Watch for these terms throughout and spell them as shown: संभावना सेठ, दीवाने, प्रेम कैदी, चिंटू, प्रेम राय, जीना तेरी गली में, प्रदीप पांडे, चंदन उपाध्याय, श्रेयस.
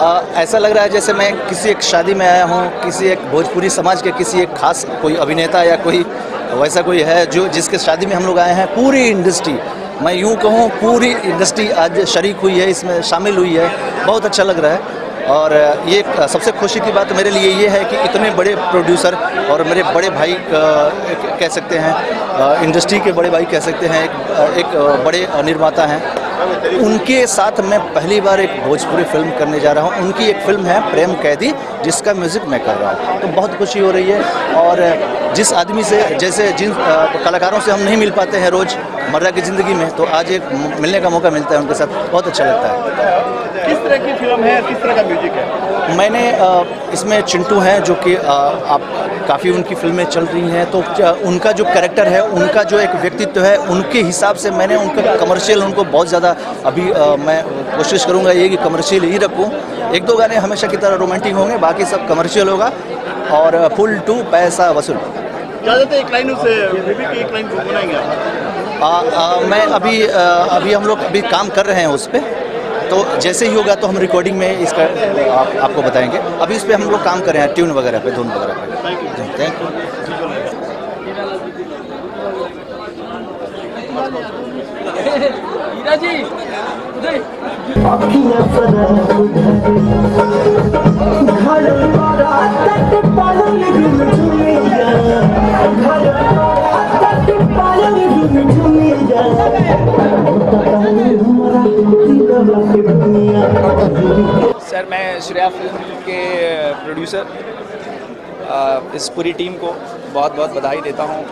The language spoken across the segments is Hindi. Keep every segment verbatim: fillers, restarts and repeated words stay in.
आ, ऐसा लग रहा है जैसे मैं किसी एक शादी में आया हूँ, किसी एक भोजपुरी समाज के किसी एक खास कोई अभिनेता या कोई वैसा कोई है जो जिसके शादी में हम लोग आए हैं। पूरी इंडस्ट्री, मैं यूँ कहूँ पूरी इंडस्ट्री आज शरीक हुई है, इसमें शामिल हुई है। बहुत अच्छा लग रहा है और ये सबसे खुशी की बात मेरे लिए ये है कि इतने बड़े प्रोड्यूसर और मेरे बड़े भाई कह सकते हैं, इंडस्ट्री के बड़े भाई कह सकते हैं, एक, एक बड़े निर्माता हैं, उनके साथ मैं पहली बार एक भोजपुरी फिल्म करने जा रहा हूँ। उनकी एक फिल्म है प्रेम कैदी, जिसका म्यूज़िक मैं कर रहा हूँ, तो बहुत खुशी हो रही है। और जिस आदमी से जैसे जिन कलाकारों से हम नहीं मिल पाते हैं रोज़ मर्रा की ज़िंदगी में, तो आज एक मिलने का मौका मिलता है उनके साथ, बहुत अच्छा लगता है। किस तरह की फिल्म है, किस तरह का म्यूज़िक है? मैंने इसमें चिंटू हैं जो कि आप काफ़ी उनकी फिल्में चल रही हैं, तो उनका जो कैरेक्टर है, उनका जो एक व्यक्तित्व है, उनके हिसाब से मैंने उनका कमर्शियल, उनको बहुत ज़्यादा अभी आ, मैं कोशिश करूंगा ये कि कमर्शियल ही रखूं। एक दो गाने हमेशा की तरह रोमांटिक होंगे, बाकी सब कमर्शियल होगा। और फुल टू पैसा वसूल एक लाइन से एक लाइन बनाएंगे। मैं अभी आ, अभी हम लोग अभी काम कर रहे हैं उस पर, तो जैसे ही होगा तो हम रिकॉर्डिंग में इसका आ, आपको बताएंगे। अभी इस पर हम लोग काम कर रहे हैं, ट्यून वगैरह पे, धुन वगैरह पे। Thank you ji. सर, मैं श्रेया फिल्म के प्रोड्यूसर इस पूरी टीम को बहुत बहुत बधाई देता हूँ।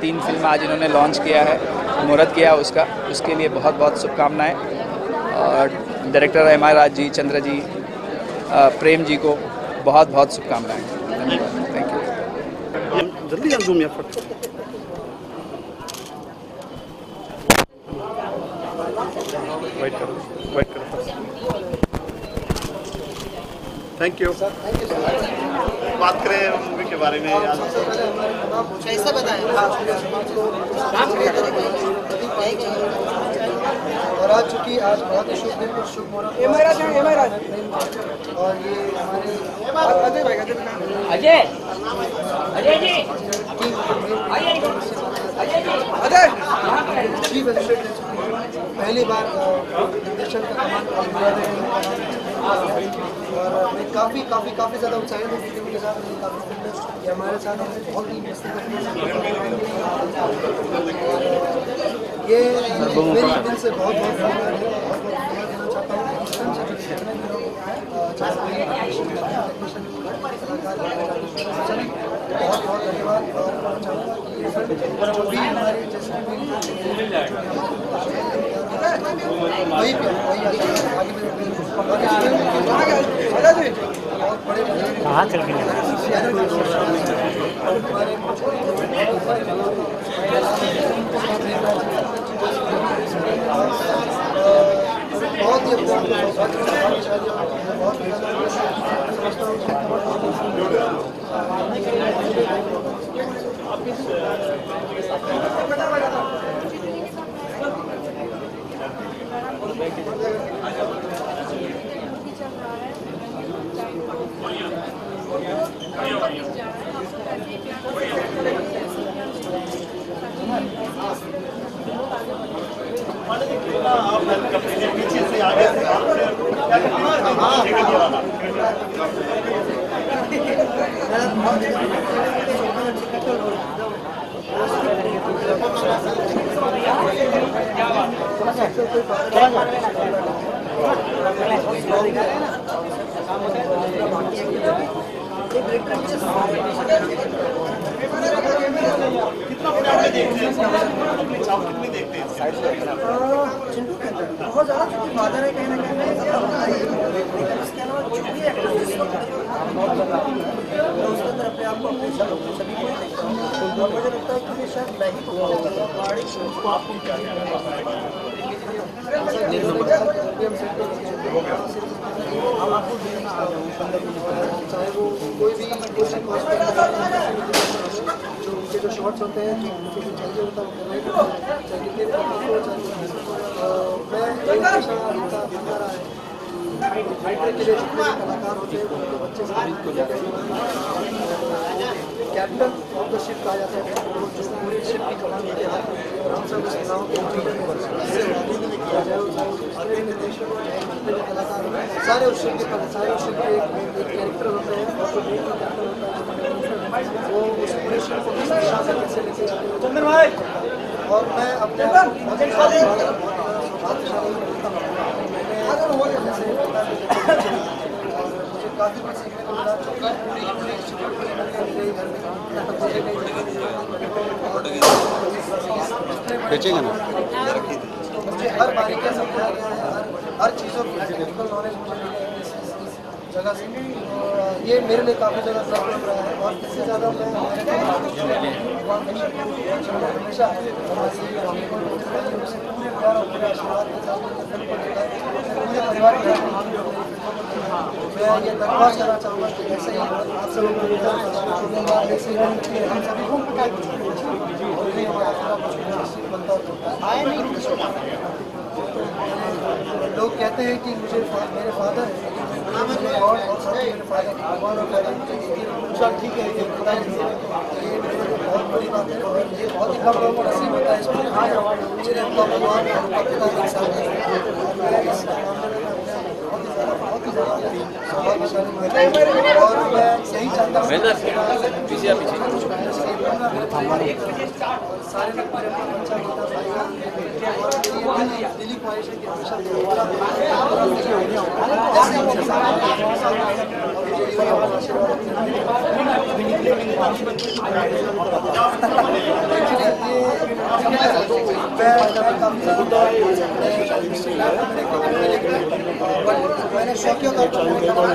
तीन फिल्म आज इन्होंने लॉन्च किया है, मुहूर्त किया उसका, उसके लिए बहुत बहुत शुभकामनाएँ। और डायरेक्टर हमारे राज जी, चंद्र जी, प्रेम जी को बहुत बहुत शुभकामनाएँ। धन्यवाद, थैंक यू। जल्दी जल्दी वेट करो, वेट करो। Thank you sir, thank you sir. बात करें मूवी के बारे में, कैसा बताएं? और आज चूँकि आज बहुत ही शुभ दिन, शुभ मुहूर्त, एम आई राज एम आई राज और ये हमारे अजय भाई, अजय अजय अजय जी अजय जी पहली बार निर्देशन का कमांड और काफ़ी काफ़ी काफ़ी ज़्यादा उत्साहित हूँ कि उनके साथ ये हमारे साथ बहुत ही ये मेरी दिल से बहुत बहुत बहुत बहुत धन्यवाद। और चाहूँगा कि हमारे जैसे कहाँ चल गए? बहुत ही बहुत मैं सारे उस शिल्प सारे उस शिल्प एक कैरेक्टर होता है वो उस पूरे शिल्प को शासन कैसे लेके चंदन भाई और मैं अपने अगर हो जाने से मुझे काफ़ी कुछ सीखने को मिला चुका है बेचेंगे ना मुझे हर बारीकियाँ समझा गया है हर हर चीज़ों की टेक्निकल नॉलेज मुझे जगह से ये मेरे लिए काफ़ी जगह सफल रहा है और इससे ज़्यादा मैं हमेशा पूरे परिवार के मैं ये धन्यवाद करना चाहूँगा कि ऐसे ही आप सब लोग ऐसे ही हम सभी को लोग कहते हैं कि मुझे मेरे फादर और मेरे फादर भगवान और सब ठीक है ये बहुत बड़ी बात है और ये बहुत ही हम लोगों को नसीब होता है इसमें मुझे भगवान और मैं यही चाहता हूँ सारे लोग मेरे मैंने शौकियों का कहा जाता है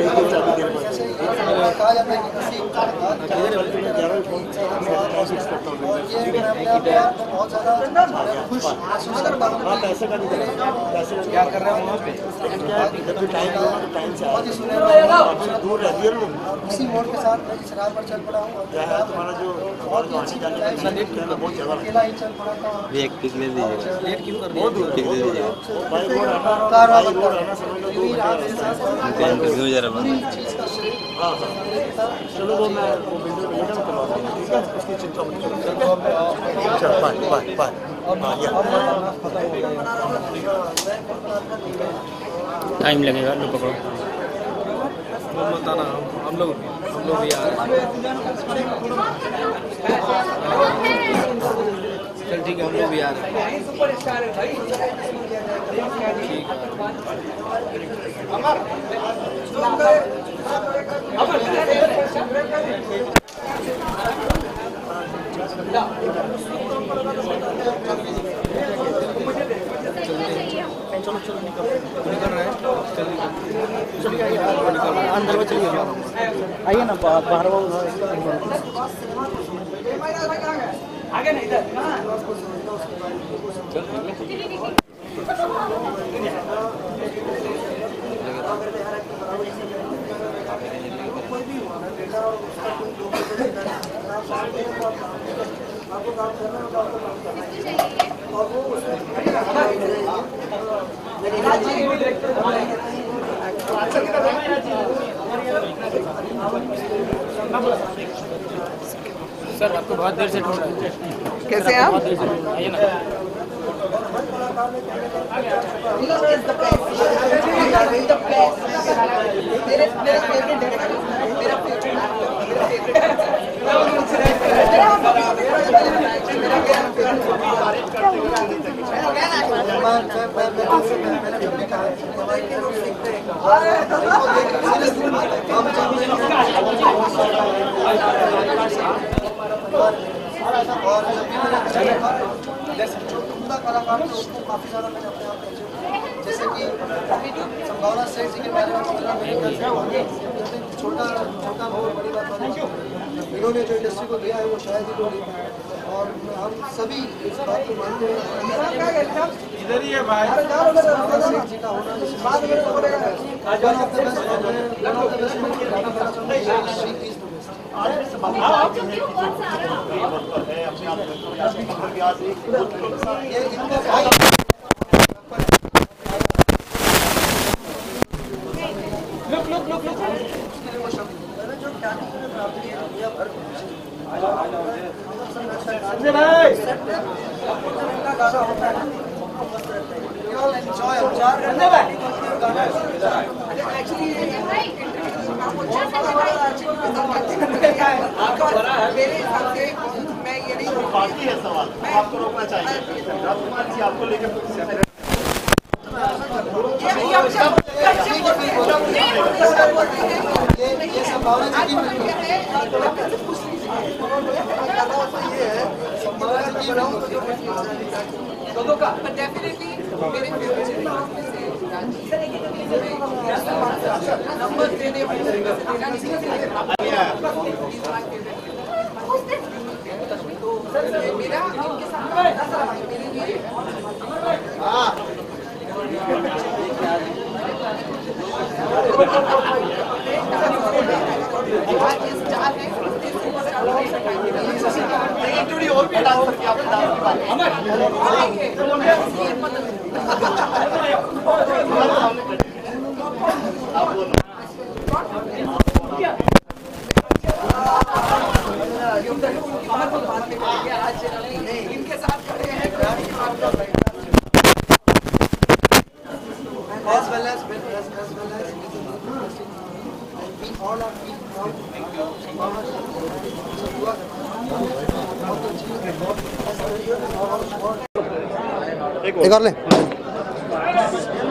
कि बहुत ज़्यादा खुश महसूस कर पा रहा हूँ क्या कर रहा हूँ वहाँ पे टाइम बहुत ही सुनहरा दूर रहती है उसी मोड़ के साथ मैं इस राह पर चल पड़ा हूँ बहुत ही अच्छी अकेला ही चल पड़ा था लेट क्यों कर बहुत दूर चीज़ का चलो वो मैं उसकी चिंता मत करो बाय बाय टाइम लगेगा लो पकड़ो बताना हम लोग हम लोग यार चल ठीक है हम लोग भी यार चलो चलो निकल निकल रहे हैं चलिए अंदर में चलिए आइए ना बाहर बाहर आगे नहीं था सर आपको बहुत देर से ढूंढ रहा है कैसे आप आइए ना और जब भी मैंने जैसे जो उमदा कलाकार है उसको काफ़ी ज़्यादा मैंने अपने आप पहचाना जैसे कि संभावना सेठ जी के बारे में जितना मैंने जैसे छोटा छोटा बहुत बड़ी बात है इन्होंने जो इंडस्ट्री को दिया है वो शायद ही लोग और हम सभी इस बात को मानते हैं इधर ही है भाई सेठ जी का होना बात आज बाकी है सवाल, आपको रोकना चाहिए। राजकुमार जी आपको लेकर मेरे और इनके साथ खड़े हैं एक और ले।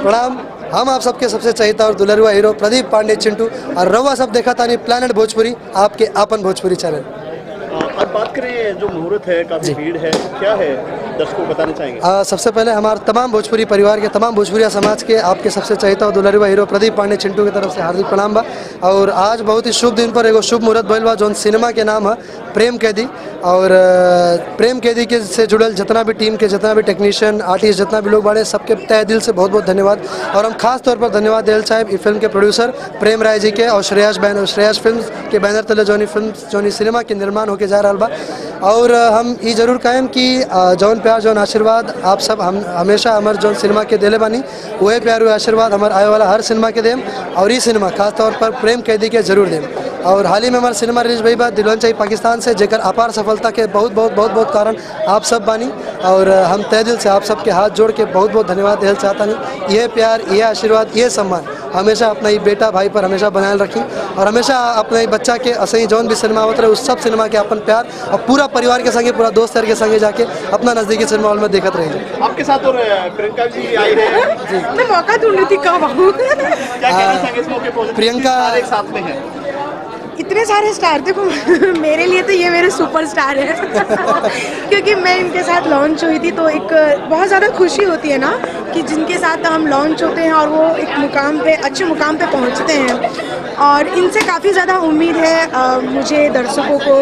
प्रणाम। हम आप सबके सबसे चहेता और दुलरुआ हीरो प्रदीप पांडे चिंटू और रवा सब देखा था नहीं प्लैनेट भोजपुरी आपके आपन भोजपुरी चैनल। अब बात करें जो मुहूर्त है, काफी भीड़ है, क्या है दर्शकों बताना चाहेंगे? आ, सबसे पहले हमारे तमाम भोजपुरी परिवार के तमाम भोजपुरिया समाज के आपके सबसे चहेता और दुलरुआ हीरो प्रदीप पांडे चिंटू की तरफ से हार्दिक प्रणाम बा। और आज बहुत ही शुभ दिन पर एगो शुभ मुहूर्त भइल बा जौन सिनेमा के नाम है प्रेम कैदी। और प्रेम कैदी के से जुड़ल जितना भी टीम के जितना भी टेक्नीशियन आर्टिस्ट जितना भी लोग बाड़े सबके तहे दिल से बहुत बहुत धन्यवाद। और हम खास तौर पर धन्यवाद देना चाहेब इस फिल्म के प्रोड्यूसर प्रेम राय जी के और श्रेयस बैन और श्रेयस फिल्म के बैनर तले जौनी फिल्म जौनी सिनेमा के निर्माण होके जा रहा बा। और हम ये जरूर कहें कि जौन प्यार जौन आशीर्वाद आप सब हम हमेशा हमारे जौन सिनेमा के दिले बानी वही प्यार वही आशीर्वाद हमारे आए वाला हर सिनेमा के दें और ये सिनेमा खास तौर पर प्रेम कैदी के जरूर दें। और हाल ही में हमारा सिनेमा रिलीज भई बा दिलवन चाहिए पाकिस्तान से जेकर अपार सफलता के बहुत बहुत बहुत बहुत कारण आप सब बानी। और हम तहे दिल से आप सबके हाथ जोड़ के बहुत बहुत धन्यवाद देना चाहता नहीं। ये प्यार ये आशीर्वाद ये सम्मान हमेशा अपना ही बेटा भाई पर हमेशा बनाए रखें और हमेशा अपना ही बच्चा के असही जौन भी सिनेमा होता है उस सब सिनेमा के अपन प्यार और पूरा परिवार के संगे पूरा दोस्त यार के संगे जाके अपना नजदीकी सिनेमा हॉल में देखते रहेंगे। आपके साथ और प्रियंका जी आई हैं। मैं मौका ढूंढ रही थी कब आऊं। क्या कहना चाहेंगे इस मौके पर? प्रियंका एक साथ में है, इतने सारे स्टार। देखो मेरे लिए तो ये मेरे सुपरस्टार है क्योंकि मैं इनके साथ लॉन्च हुई थी तो एक बहुत ज़्यादा खुशी होती है ना कि जिनके साथ हम लॉन्च होते हैं और वो एक मुकाम पे अच्छे मुकाम पे पहुंचते हैं। और इनसे काफ़ी ज़्यादा उम्मीद है आ, मुझे दर्शकों को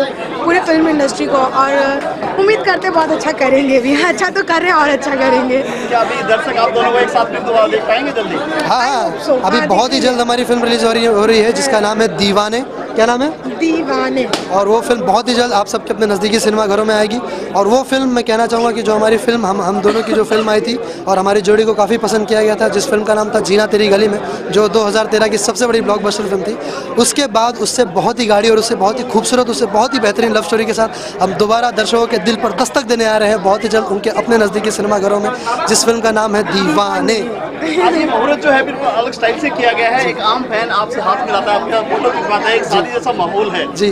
पूरे फिल्म इंडस्ट्री को और उम्मीद करते बहुत अच्छा करेंगे भी। अच्छा तो कर रहे हैं और अच्छा करेंगे। क्या अभी दर्शक आप दोनों को एक साथ में दोबारा देख पाएंगे जल्दी? हाँ हाँ, अभी बहुत ही जल्द हमारी फिल्म रिलीज हो रही है जिसका नाम है दीवाने। क्या नाम है? दीवाने। और वो फिल्म बहुत ही जल्द आप सबके अपने नज़दीकी सिनेमा घरों में आएगी। और वो फिल्म मैं कहना चाहूँगा कि जो हमारी फिल्म हम हम दोनों की जो फिल्म आई थी और हमारी जोड़ी को काफ़ी पसंद किया गया था जिस फिल्म का नाम था जीना तेरी गली में जो दो हज़ार तेरह की सबसे बड़ी ब्लॉकबस्टर फिल्म थी। उसके बाद उससे बहुत ही गाड़ी और उससे बहुत ही खूबसूरत उससे बहुत ही बेहतरीन लव स्टोरी के साथ हम दोबारा दर्शकों के दिल पर दस्तक देने आ रहे हैं बहुत ही जल्द उनके अपने नज़दीकी सिनेमा घरों में जिस फिल्म का नाम है दीवाने। मुहूर्त जो है बिल्कुल अलग स्टाइल से किया गया है। एक आम फैन आपसे हाथ मिलाता है, आपका फोटो खिंचवाता है, जैसा माहौल है जी।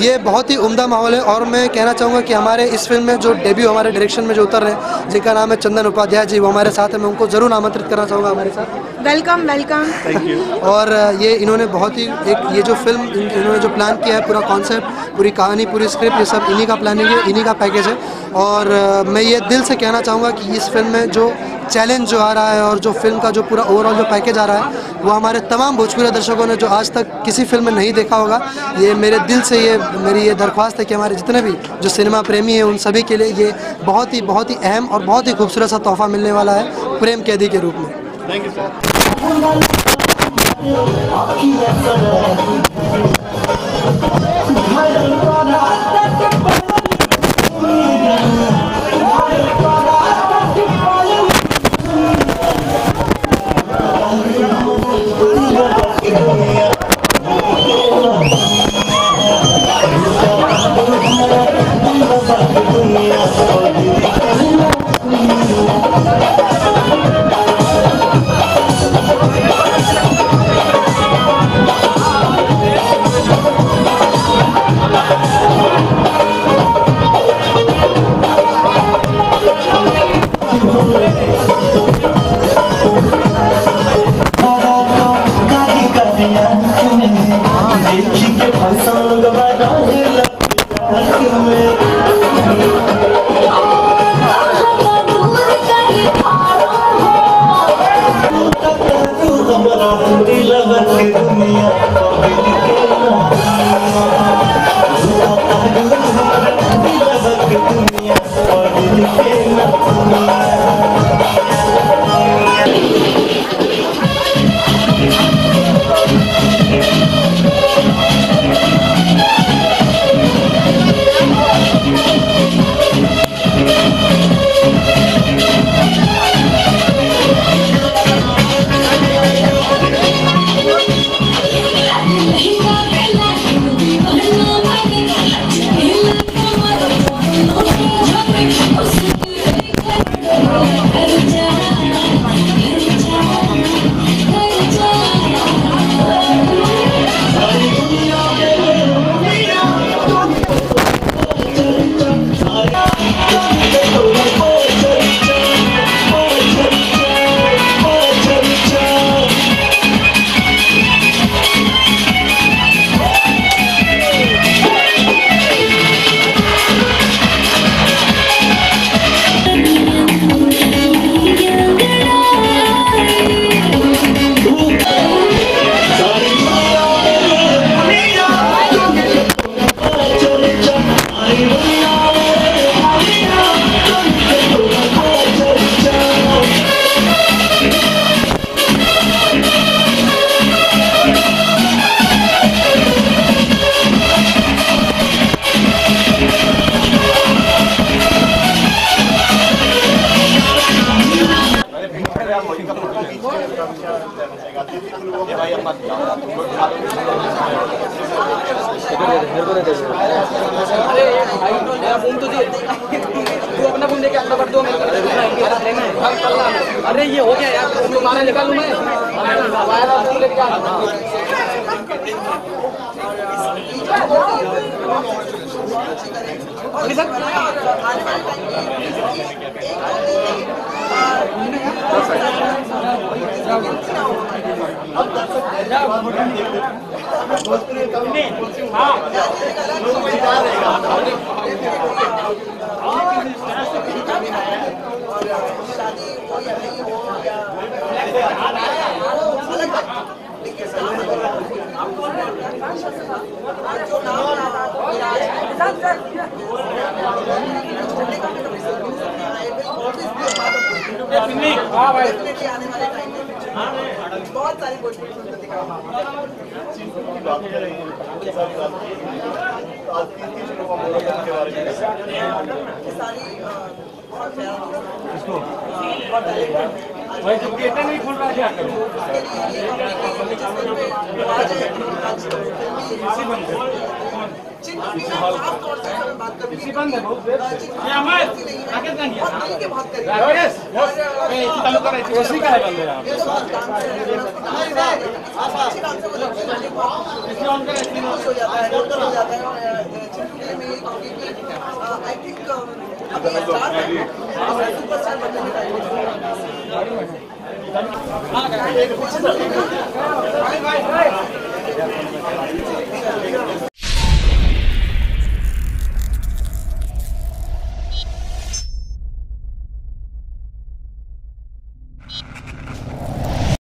ये बहुत ही उम्दा माहौल है। और मैं कहना चाहूँगा कि हमारे इस फिल्म में जो डेब्यू हमारे डायरेक्शन में जो उतर रहे हैं जिनका नाम है चंदन उपाध्याय जी वो हमारे साथ हैं। मैं उनको जरूर आमंत्रित करना चाहूँगा हमारे साथ। Welcome welcome, thank you. और ये इन्होंने बहुत ही एक ये जो फिल्म इन्होंने जो प्लान किया है पूरा कॉन्सेप्ट पूरी कहानी पूरी स्क्रिप्ट ये सब इन्हीं का प्लानिंग है, इन्हीं का पैकेज है। और मैं ये दिल से कहना चाहूँगा कि इस फिल्म में जो चैलेंज जो आ रहा है और जो फिल्म का जो पूरा ओवरऑल जो पैकेज आ रहा है वो हमारे तमाम भोजपुरी दर्शकों ने जो आज तक किसी फिल्म में नहीं देखा होगा ये मेरे दिल से ये मेरी ये दरख्वास्त है कि हमारे जितने भी जो सिनेमा प्रेमी हैं उन सभी के लिए ये बहुत ही बहुत ही अहम और बहुत ही खूबसूरत सा तोहफा मिलने वाला है प्रेम कैदी के रूप में। Thank you sir. Yes. अरे ये हो गया यार, निकाल लूं मैं। शादी बहुत सारी कोशिश है।